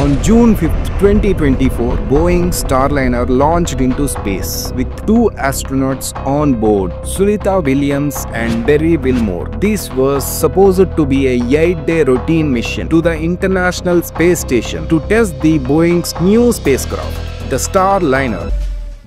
On June 5th, 2024, Boeing Starliner launched into space with two astronauts on board, Sunita Williams and Barry Wilmore. This was supposed to be a 8-day routine mission to the International Space Station to test the Boeing's new spacecraft, the Starliner.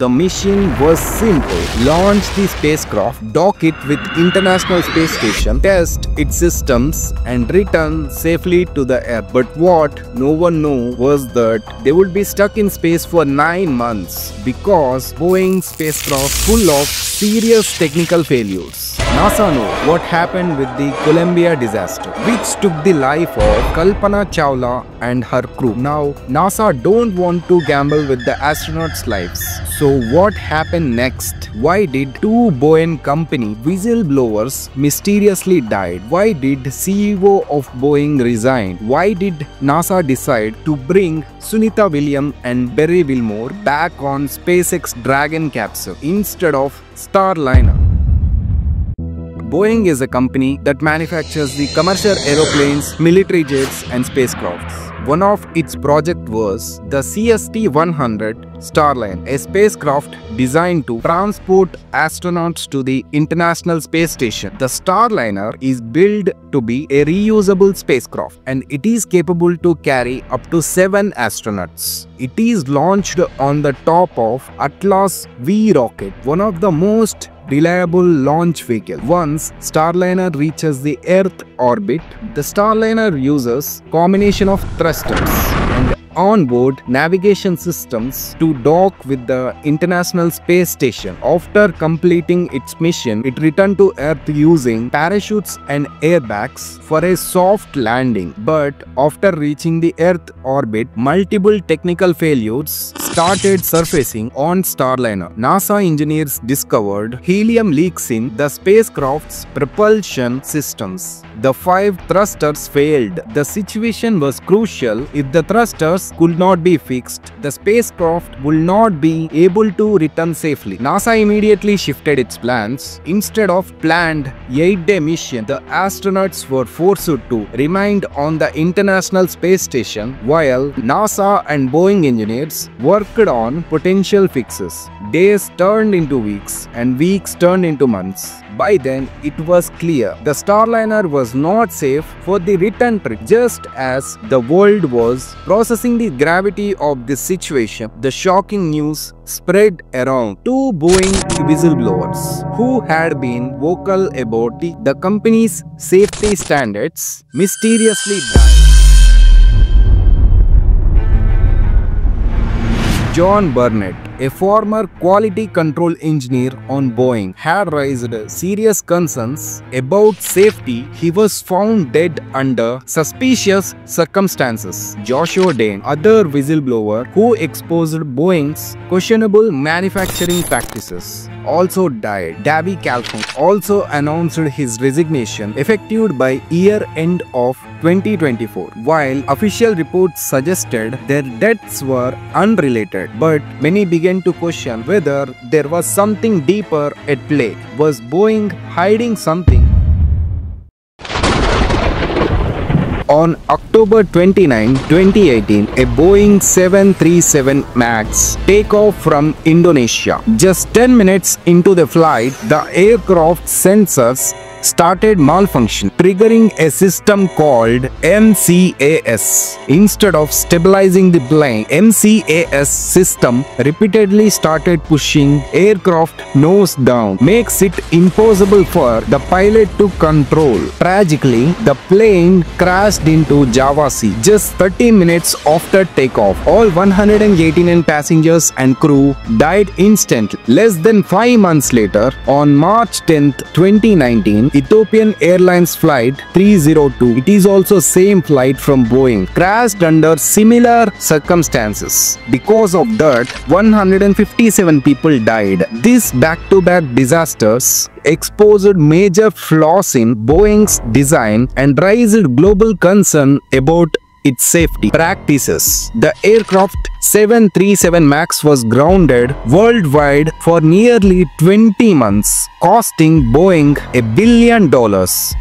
The mission was simple: launch the spacecraft, dock it with International Space Station, test its systems, and return safely to the Earth. But what no one knew was that they would be stuck in space for 9 months because Boeing's spacecraft was full of serious technical failures. NASA knows what happened with the Columbia disaster, which took the life of Kalpana Chawla and her crew. Now, NASA don't want to gamble with the astronauts' lives. So what happened next? Why did two Boeing company whistleblowers mysteriously die? Why did CEO of Boeing resign? Why did NASA decide to bring Sunita Williams and Barry Wilmore back on SpaceX Dragon capsule instead of Starliner? Boeing is a company that manufactures the commercial aeroplanes, military jets, and spacecrafts. One of its projects was the CST-100 Starliner, a spacecraft designed to transport astronauts to the International Space Station. The Starliner is built to be a reusable spacecraft, and it is capable to carry up to 7 astronauts. It is launched on the top of Atlas V rocket, one of the most reliable launch vehicle. Once Starliner reaches the Earth orbit, the Starliner uses a combination of thrusters and onboard navigation systems to dock with the International Space Station. After completing its mission, it returned to Earth using parachutes and airbags for a soft landing. But after reaching the Earth orbit, multiple technical failures started surfacing on Starliner. NASA engineers discovered helium leaks in the spacecraft's propulsion systems. The 5 thrusters failed. The situation was crucial. If the thrusters could not be fixed, the spacecraft would not be able to return safely. NASA immediately shifted its plans. Instead of planned 8-day mission, the astronauts were forced to remain on the International Space Station while NASA and Boeing engineers worked on potential fixes. Days turned into weeks and weeks turned into months. By then, it was clear the Starliner was not safe for the return trip. Just as the world was processing the gravity of this situation, the shocking news spread around. Two Boeing whistleblowers who had been vocal about the company's safety standards mysteriously died. John Burnett, a former quality control engineer on Boeing, had raised serious concerns about safety. He was found dead under suspicious circumstances. Joshua Dean, other whistleblower who exposed Boeing's questionable manufacturing practices, also died. Dave Calhoun also announced his resignation, effective by year-end of 2024. While official reports suggested their deaths were unrelated, but many began to question whether there was something deeper at play. Was Boeing hiding something? On October 29, 2018, a Boeing 737 MAX takeoff from Indonesia. Just 10 minutes into the flight, the aircraft sensors started malfunction, triggering a system called MCAS. Instead of stabilizing the plane, MCAS system repeatedly started pushing aircraft nose down, makes it impossible for the pilot to control. Tragically, the plane crashed into Java Sea just 30 minutes after takeoff. All 189 passengers and crew died instantly. Less than 5 months later, on March 10, 2019, Ethiopian Airlines flight 302, it is also same flight from Boeing, crashed under similar circumstances. Because of that, 157 people died. These back-to-back disasters exposed major flaws in Boeing's design and raised global concern about its safety practices. The aircraft 737 MAX was grounded worldwide for nearly 20 months, costing Boeing $1 billion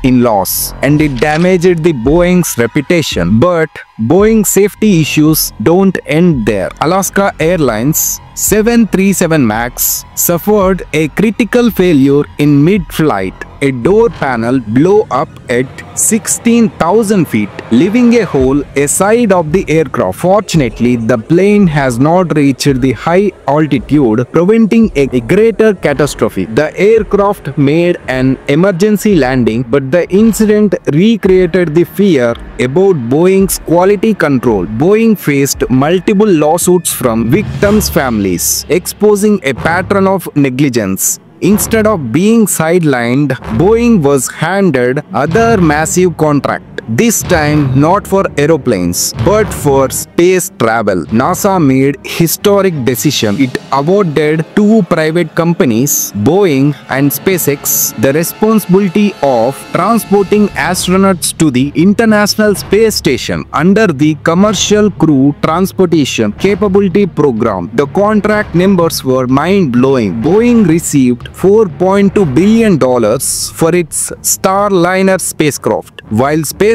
in loss, and it damaged the Boeing's reputation. But Boeing safety issues don't end there. Alaska Airlines 737 MAX suffered a critical failure in mid-flight. A door panel blew up at 16,000 feet, leaving a hole aside of the aircraft. Fortunately, the plane has not reached the high altitude, preventing a greater catastrophe. The aircraft made an emergency landing, but the incident recreated the fear about Boeing's quality control. Boeing faced multiple lawsuits from victims' families, exposing a pattern of negligence. Instead of being sidelined, Boeing was handed another massive contract. This time not for aeroplanes, but for space travel. NASA made a historic decision. It awarded two private companies, Boeing and SpaceX, the responsibility of transporting astronauts to the International Space Station under the Commercial Crew Transportation Capability Program. The contract numbers were mind-blowing. Boeing received $4.2 billion for its Starliner spacecraft, while SpaceX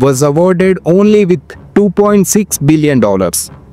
was awarded only with $2.6 billion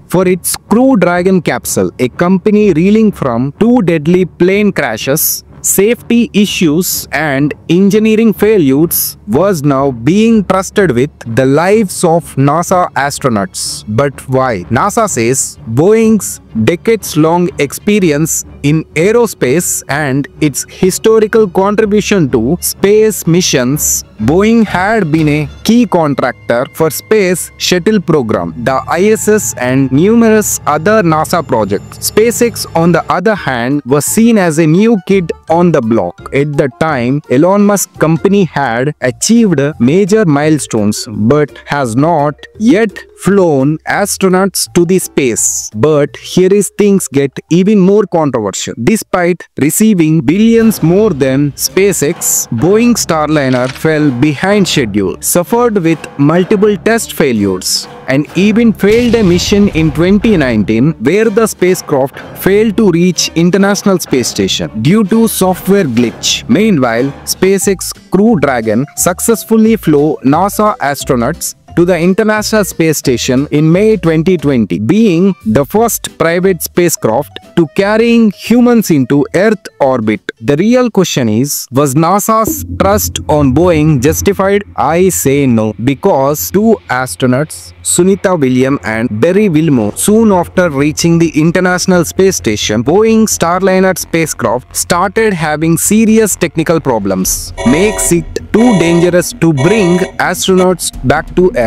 for its Crew Dragon capsule, a company reeling from two deadly plane crashes. Safety issues and engineering failures was now being trusted with the lives of NASA astronauts. But why? NASA says Boeing's decades-long experience in aerospace and its historical contribution to space missions. Boeing had been a key contractor for Space Shuttle program, the ISS, and numerous other NASA projects. SpaceX, on the other hand, was seen as a new kid on the block. At the time, Elon Musk's company had achieved major milestones but has not yet flown astronauts to the space. But here is things get even more controversial. Despite receiving billions more than SpaceX, Boeing Starliner fell behind schedule, suffered with multiple test failures, and even failed a mission in 2019 where the spacecraft failed to reach International Space Station due to software glitch. Meanwhile, SpaceX Crew Dragon successfully flew NASA astronauts to the International Space Station in May 2020, being the first private spacecraft to carrying humans into Earth orbit. The real question is, was NASA's trust on Boeing justified? I say no, because two astronauts, Sunita Williams and Barry Wilmore, soon after reaching the International Space Station, Boeing Starliner spacecraft started having serious technical problems, makes it too dangerous to bring astronauts back to Earth.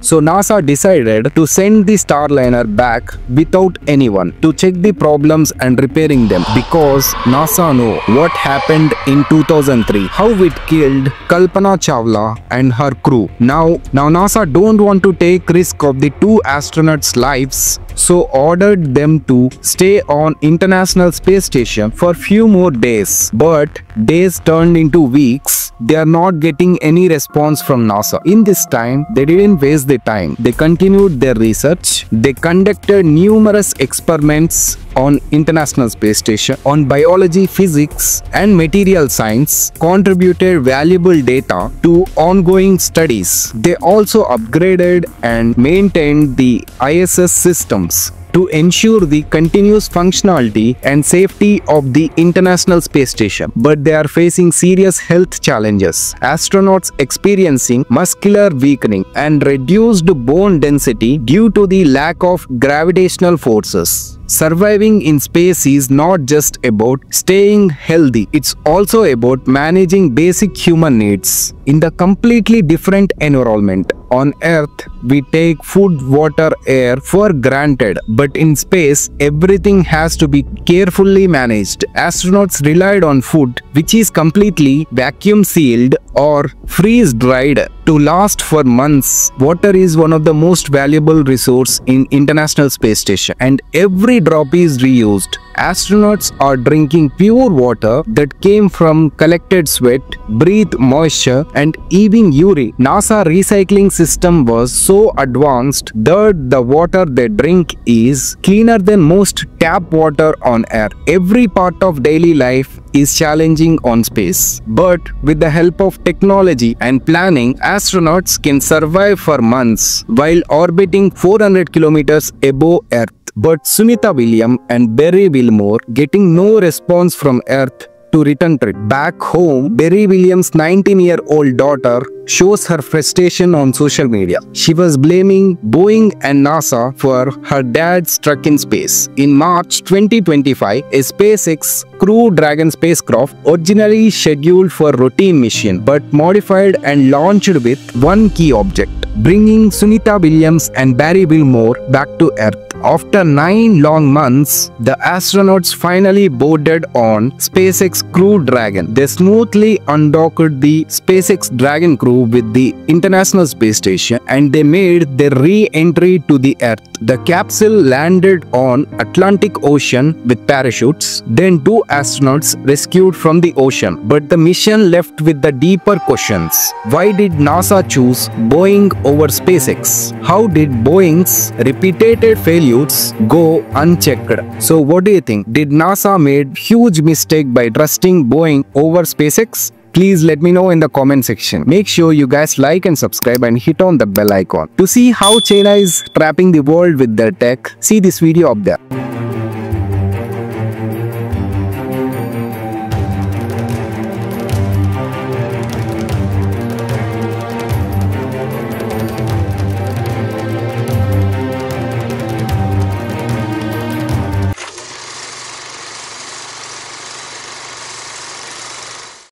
So NASA decided to send the Starliner back without anyone to check the problems and repairing them, because NASA knew what happened in 2003, how it killed Kalpana Chawla and her crew. Now NASA don't want to take risk of the two astronauts' lives, so ordered them to stay on International Space Station for few more days. But days turned into weeks. They are not getting any response from NASA. In this time, they didn't waste the time. They continued their research. They conducted numerous experiments on International Space Station on biology, physics, and material science, contributed valuable data to ongoing studies. They also upgraded and maintained the ISS systems to ensure the continuous functionality and safety of the International Space Station. But they are facing serious health challenges. Astronauts experiencing muscular weakening and reduced bone density due to the lack of gravitational forces. Surviving in space is not just about staying healthy, it's also about managing basic human needs in the completely different environment. On Earth, we take food, water, air for granted, but in space, everything has to be carefully managed. Astronauts relied on food, which is completely vacuum sealed or freeze dried. to last for months. Water is one of the most valuable resources in International Space Station, and every drop is reused. Astronauts are drinking pure water that came from collected sweat, breathe moisture, and even urine. NASA recycling system was so advanced that the water they drink is cleaner than most tap water on Earth. Every part of daily life is challenging on space, but with the help of technology and planning, astronauts can survive for months while orbiting 400 kilometers above Earth. But Sunita Williams and Barry Wilmore getting no response from Earth to return trip. Back home, Barry Williams' 19-year-old daughter shows her frustration on social media. She was blaming Boeing and NASA for her dad's truck in space. In March 2025, a SpaceX Crew Dragon spacecraft, originally scheduled for routine mission but modified and launched with one key object, bringing Sunita Williams and Barry Wilmore back to Earth. After 9 long months, the astronauts finally boarded on SpaceX Crew Dragon. They smoothly undocked the SpaceX Dragon crew with the International Space Station, and they made their re-entry to the Earth. The capsule landed on Atlantic Ocean with parachutes. Then 2 astronauts rescued from the ocean. But the mission left with the deeper questions. Why did NASA choose Boeing over SpaceX? How did Boeing's repeated failures go unchecked? So what do you think? Did NASA make a huge mistake by trusting Boeing over SpaceX? Please let me know in the comment section. Make sure you guys like and subscribe and hit on the bell icon. To see how China is trapping the world with their tech, see this video up there.